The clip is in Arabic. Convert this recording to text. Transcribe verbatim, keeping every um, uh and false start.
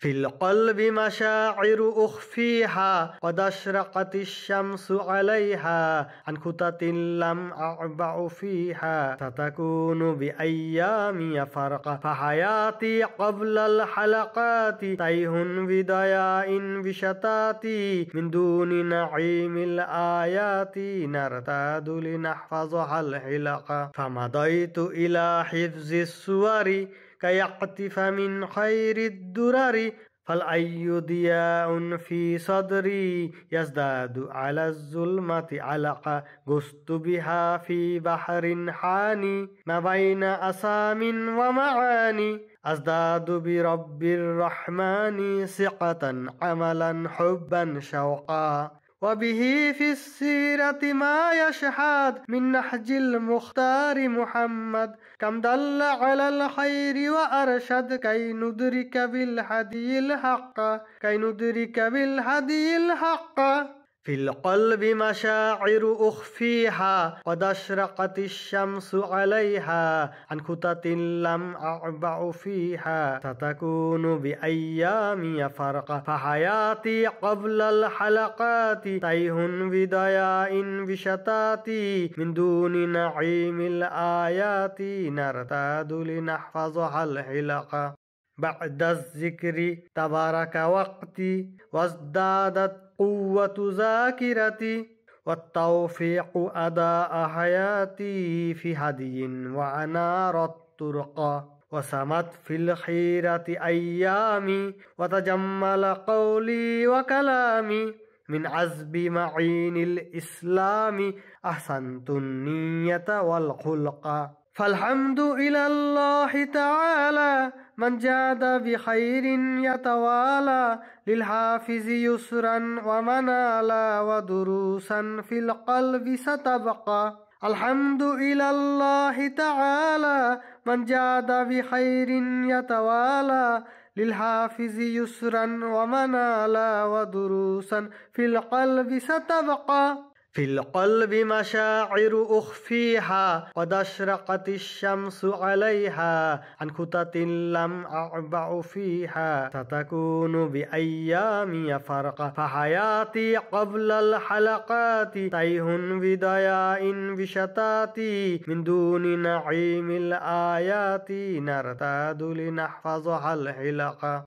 في القلب مشاعر أخفيها قد أشرقت الشمس عليها عن خطط لم أعبع فيها ستكون بأيامي فرقا فحياتي قبل الحلقات تيه بدياء بشتاتي من دون نعيم الآيات نرتاد لنحفظها الحلقة فمضيت إلى حفظ السور كي أقتف من خير الدرر فالأي ضياء في صدري يزداد على الظلمة علقا غصت بها في بحر حاني ما بين أسام ومعاني أزداد برب الرحمن ثقة عملا حبا شوقا وبه في السيرة ما يشهد من نهج المختار محمد كم دل على الخير وأرشد كي ندرك بالهدي الحق كي ندرك بالهدي الحق في القلب مشاعر أخفيها قد أشرقت الشمس عليها عن خطط لم أعبع فيها ستكون بأيامي فرقا فحياتي قبل الحلقات تيه بدياء بشتاتي من دون نعيم الآيات نرتاد لنحفظها الحلقة بعد الذكر تبارك وقتي وازدادت قوة ذاكرتي والتوفيق أداء حياتي في هدي وأنار الطرقا وسمت في الخيرة أيامي وتجمل قولي وكلامي من عذب معين الإسلام أحسنت النية والخلق فالحمد إلى الله تعالى من جاد بخير يتوالى للحافظ يسرا ومنالا ودروسا في القلب ستبقى الحمد إلى الله تعالى من جاد بخير يتوالى للحافظ يسرا ومنالا ودروسا في القلب ستبقى في القلب مشاعر أخفيها قد أشرقت الشمس عليها عن خطط لم أعبع فيها ستكون بأيامي فرقا فحياتي قبل الحلقات تيه بدياء بشتاتي من دون نعيم الآيات نرتاد لنحفظها الحلقة